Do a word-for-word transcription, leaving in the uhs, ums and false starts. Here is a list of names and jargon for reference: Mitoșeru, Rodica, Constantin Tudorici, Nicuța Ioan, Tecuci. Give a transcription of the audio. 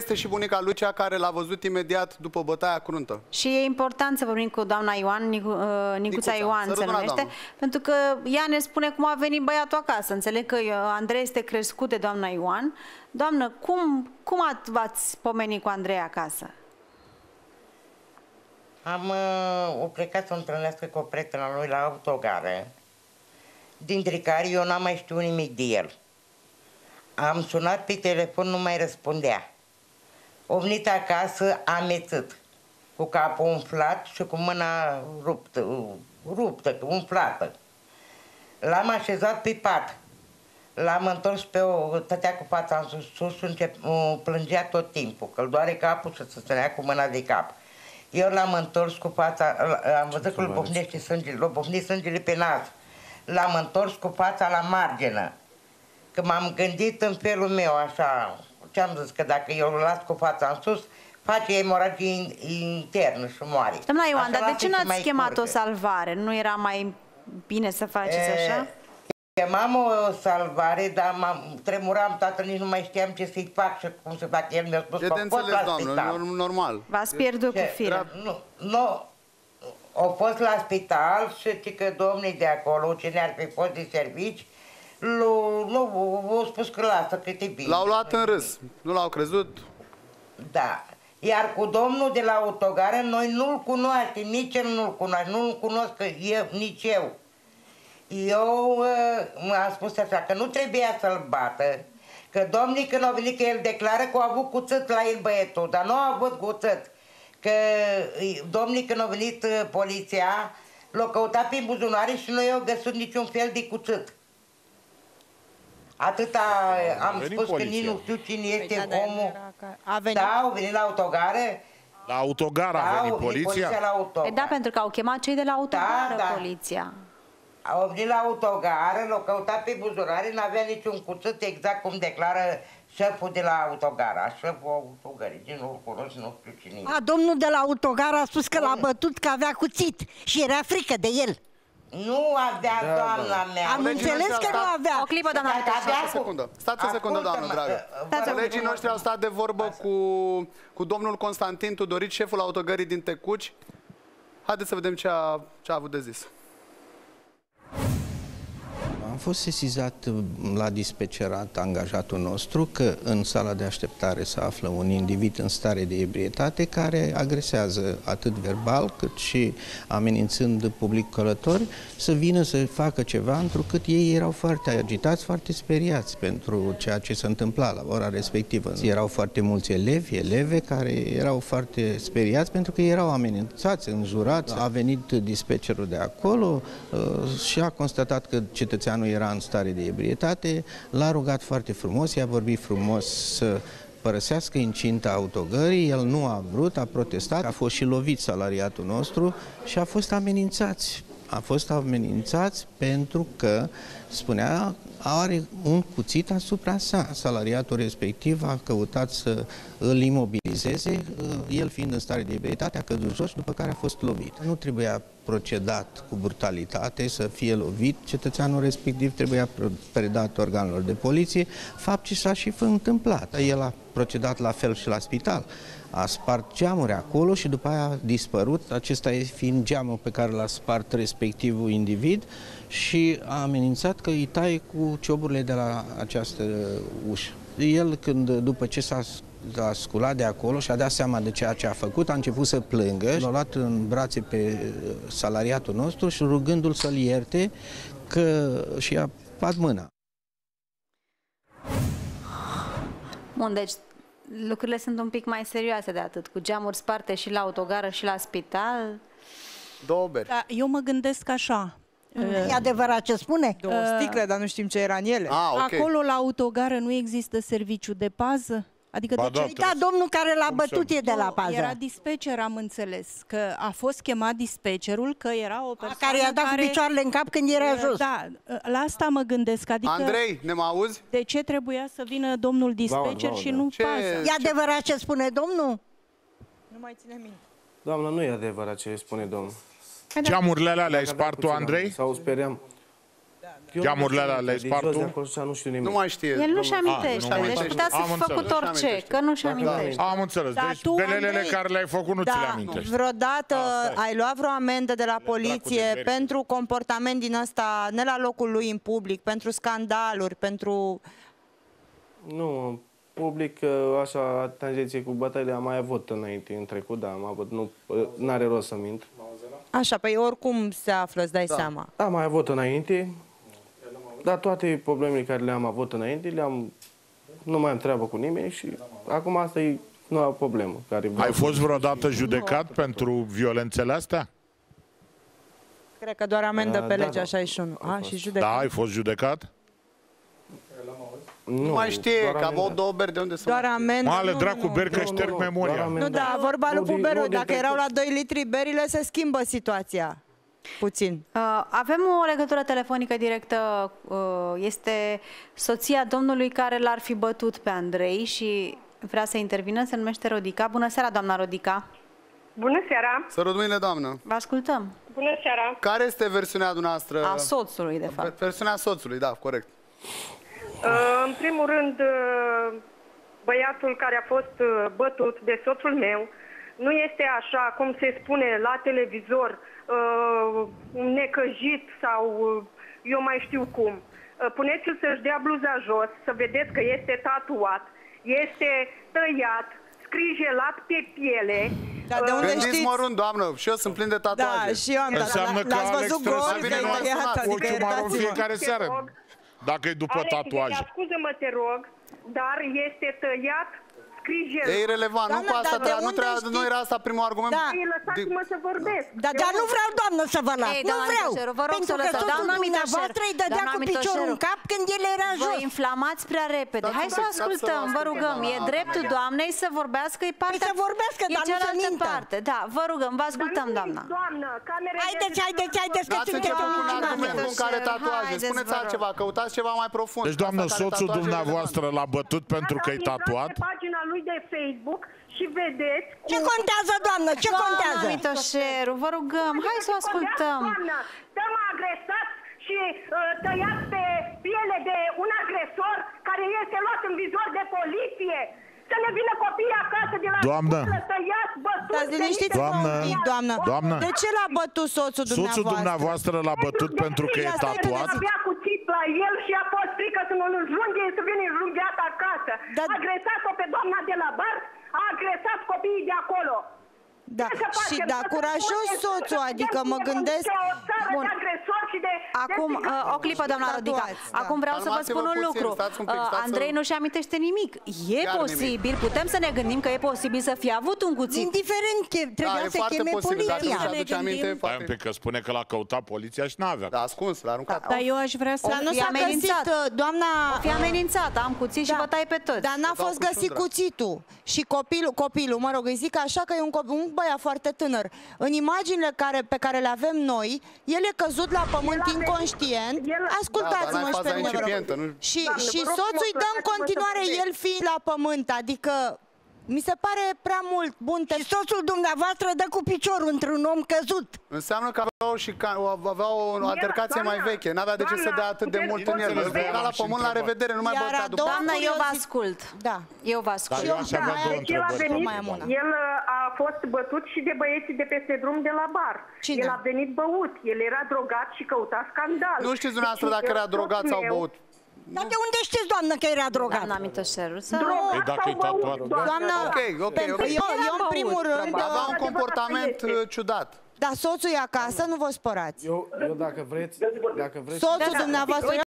este și bunica Lucia, care l-a văzut imediat după bătaia cruntă. Și e important să vorbim cu doamna Ioan, Nicu, uh, Nicuța, Nicuța Ioan se numește, doamnă. Pentru că ea ne spune cum a venit băiatul acasă. Înțeleg că Andrei este crescut de doamna Ioan. Doamnă, cum, cum v-ați pomenit cu Andrei acasă? Am uh, o plecat să întâlnesc cu o prietenă lui la autogare, dintre care eu n-am mai știut nimic de el. Am sunat pe telefon, nu mai răspundea. Omnit acasă, amețit, cu capul umflat și cu mâna ruptă, ruptă, umflată. L-am așezat pe pat, l-am întors pe o, tătea cu fața în sus, sus încep, plângea tot timpul, că îl doare capul și se ținea cu mâna de cap. Eu l-am întors cu fața, am văzut că îl bufnește sângele, l-a bufnit sângele pe nas. L-am întors cu fața la margine. Că m-am gândit în felul meu, așa, ce-am zis, că dacă eu îl las cu fața în sus, face emoragie internă și moare. Doamna Ioan, dar de ce n-ați chemat o salvare? Nu era mai bine să faceți așa? Chemam o salvare, dar tremuram, toată, nici nu mai știam ce să-i fac și cum să fac. El mi-a spus că pot la spital. Normal. V-ați pierdut cu firea. Nu, nu. Au fost la spital și că domnii de acolo, cine ar fi fost de servici, nu, v-au spus că lasă, că te bine. L-au luat în râs, nu l-au crezut. Da. Iar cu domnul de la autogare, noi nu-l cunoaștem, nici el nu-l cunoaște, nu-l cunosc nici eu. Eu mi-am spus așa, că nu trebuia să-l bată, că domnii când au venit, că el declară că au avut cuțit la el băietul, dar nu au avut cuțit. Că domnii când au venit poliția, l-au căutat prin buzunare și nu i-au găsit niciun fel de cuțit. Atâta am spus că nici nu știu cine este omul. Da, au venit la autogare. La autogare a venit poliția? Da, pentru că au chemat cei de la autogare poliția. Au venit la autogară, l-au căutat pe buzunare, n-avea niciun cuțit, exact cum declară șeful de la autogara, șeful autogării, nu-l cunosc, nu știu cine. A, domnul de la autogara a spus că l-a bătut că avea cuțit și era frică de el. Nu avea, da, doamna mea. Am înțeles că nu avea. O clipă, doamna. Stați o secundă, stați o secundă, doamnă dragă. Colegii noștri au stat de vorbă cu, cu domnul Constantin Tudorici, șeful autogării din Tecuci. Haideți să vedem ce a, ce a avut de zis. Am fost sesizat la dispecerat angajatul nostru că în sala de așteptare se află un individ în stare de ebrietate care agresează atât verbal cât și amenințând public călători să vină să facă ceva, întrucât ei erau foarte agitați, foarte speriați pentru ceea ce se întâmpla la ora respectivă. Erau foarte mulți elevi, eleve care erau foarte speriați pentru că erau amenințați, înjurați. A venit dispecerul de acolo și a constatat că cetățeanul nu era în stare de ebrietate, l-a rugat foarte frumos, i-a vorbit frumos să părăsească incinta autogării, el nu a vrut, a protestat, a fost și lovit salariatul nostru și a fost amenințați. A fost amenințați pentru că, spunea, are un cuțit asupra sa. Salariatul respectiv a căutat să îl imobilizeze, el fiind în stare de ebrietate, a căzut jos, după care a fost lovit. Nu trebuia procedat cu brutalitate, să fie lovit cetățeanul respectiv, trebuia predat organelor de poliție, fapt ce s-a și întâmplat. El a procedat la fel și la spital. A spart geamuri acolo și după aia a dispărut, acesta fiind geamul pe care l-a spart respectivul individ și a amenințat că îi taie cu cioburile de la această ușă. El, când, după ce s-a a sculat de acolo și a dat seama de ceea ce a făcut, a început să plângă și l-a luat în brațe pe salariatul nostru și rugându-l să-l ierte că și-a pat mâna. Bun, deci lucrurile sunt un pic mai serioase de atât, cu geamuri sparte și la autogară și la spital. Două beri. Da, eu mă gândesc așa. E adevărat ce spune? Două sticle, dar nu știm ce era în ele. A, okay. Acolo la autogară nu există serviciu de pază? Adică ba de ce? Da, domnul care l-a bătut e de la pază. Era dispecer, am înțeles, că a fost chemat dispecerul, că era o persoană a care i-a dat care... cu picioarele în cap când era jos. Da, la asta mă gândesc. Adică Andrei, ne mă auzi? De ce trebuia să vină domnul dispecer și nu ce... pază? E adevărat ce spune domnul? Nu mai ține minte. Doamna, nu e adevărat ce spune domnul. Geamurile alea le-ai spart tu, Andrei? Sau speriam. geamurile alea le-ai spart tu? Nu mai știe. El nu-și amintește. Deci putea să fi făcut orice, că nu-și amintește. Am înțeles. Deci belelele care le-ai făcut nu ți le amintești. Vreodată ai luat vreo amendă de la poliție pentru comportament din ăsta, ne la locul lui în public, pentru scandaluri, pentru... Nu, public, așa, tangenție cu bătăile am mai avut înainte, în trecut, dar am avut, nu, n-are rost să mint. Așa, păi oricum se află, îți dai da. seama. Am mai avut înainte, dar toate problemele care le-am avut înainte, le-am, nu mai am treabă cu nimeni și acum asta e noua problemă. Care ai fost vreodată judecat nu. pentru violențele astea? Cred că doar amendă a, pe da, legea șaizeci și unu. Da, a, și judecat. Da, ai fost judecat? Nu, nu mai știe, că aveau două beri de unde să doar amendă. Male, dracu, beri că șterg memoria. Nu, da, vorba lui Puberu, dacă erau la doi litri berile, se schimbă situația. Puțin. Uh, avem o legătură telefonică directă. Uh, este soția domnului care l-ar fi bătut pe Andrei și vrea să intervină, se numește Rodica. Bună seara, doamna Rodica. Bună seara. Sărut mâinile, doamnă. Vă ascultăm. Bună seara. Care este versiunea dumneavoastră? A soțului, de fapt. Versiunea soțului, da, corect. În primul rând, băiatul care a fost bătut de soțul meu nu este așa cum se spune la televizor, necăjit sau eu mai știu cum. Puneți-l să-și dea bluza jos, să vedeți că este tatuat, este tăiat, scrijelat pe piele. Dar de unde știți? Mărunt, doamnă, și eu sunt plin de tatuaje. Da, și eu am tatuaje. L-ați văzut gol de tăiat, adică iertați-vă. Dacă-i după tatuaj. Scuză-mă, te rog, dar este tăiat, scrijelat. E irelevant, nu cu asta, dar nu, trea, nu era asta primul argument. Da. Lăsați-mă să vorbesc. Da, dar nu vreau, doamnă, să vă las. Ei, nu vreau. Vă rog să lăsați. Doamna dumneavoastră îi dădea cu piciorul în cap când el era jos. Vă inflamați prea repede. Hai să ascultăm, vă rugăm. E dreptul doamnei să vorbească, e partea. Să vorbească, dar nu să mintă. Da, vă rugăm, vă ascultăm, doamna. Haideți, haideți, haideți, că sunteți un argument în care tatuaje. Spuneți altceva, căutați ceva mai profund. Deci, doamnă, soțul dumneavoastră l-a bătut pentru că e tatuat? Lui de Facebook și vedeți... Ce cu... contează, doamnă? Ce doamna contează? Doamna Mitoșeru, vă rugăm, hai să o ascultăm. Să mă agresați și uh, tăiați pe piele de un agresor care este luat în vizor de poliție. Să ne vină copiii acasă de la... Doamnă! Doamnă! Doamnă! Doamnă! De ce l-a bătut soțul dumneavoastră? Soțul dumneavoastră l-a bătut pentru că e tatuat? Avea cuțit la el și a fost frică să nu îl înjunghe, să vină înjunghiat acasă. A agresat-o pe doamna de la bar, a agresat copiii de acolo. Da, și da, curajos soțul, adică mă gândesc... Bun. Acum, o clipă, doamna Rodica. Acum vreau să vă spun un lucru. Andrei nu-și amintește nimic. E posibil, putem să ne gândim că e posibil să fie avut un cuțit. Indiferent, trebuia să cheme poliția. Stai un pic, că spune că l-a căutat poliția și n-avea. Da, ascuns, l-a aruncat. Dar eu aș vrea să... Dar nu s-a găsit, doamna... O fi amenințat, am cuțit și vă tai pe toți. Dar n-a fost găsit cuțitul. Și copilul, copilul, mă rog, îi zic așa că e un copil... băiat foarte tânăr. În imaginile care, pe care le avem noi, el e căzut la pământ el inconștient. Ascultați-mă și pe mine, Și, Doamne, și soțul îi dă în continuare el fiind la pământ. Adică mi se pare prea mult. Bun, și soțul dumneavoastră dă cu piciorul într-un om căzut. Înseamnă că aveau, și că aveau o altercație mai veche. N-avea de ce să dea atât de mult în el. Era la pământ, la revedere, nu mai băta după. Doamna, eu vă ascult. Da, eu vă ascult. El a fost bătut și de băieții de peste drum de la bar. El a venit băut. El era drogat și căuta scandal. Nu știți dumneavoastră dacă era drogat sau băut. Dar de unde știți, doamnă, că era drogat? Doamna Mitoșeru, să... Doamna, eu în primul rând... Avea un comportament ciudat. Dar soțul e acasă, nu vă spărați. Eu, dacă vreți... Soțul dumneavoastră...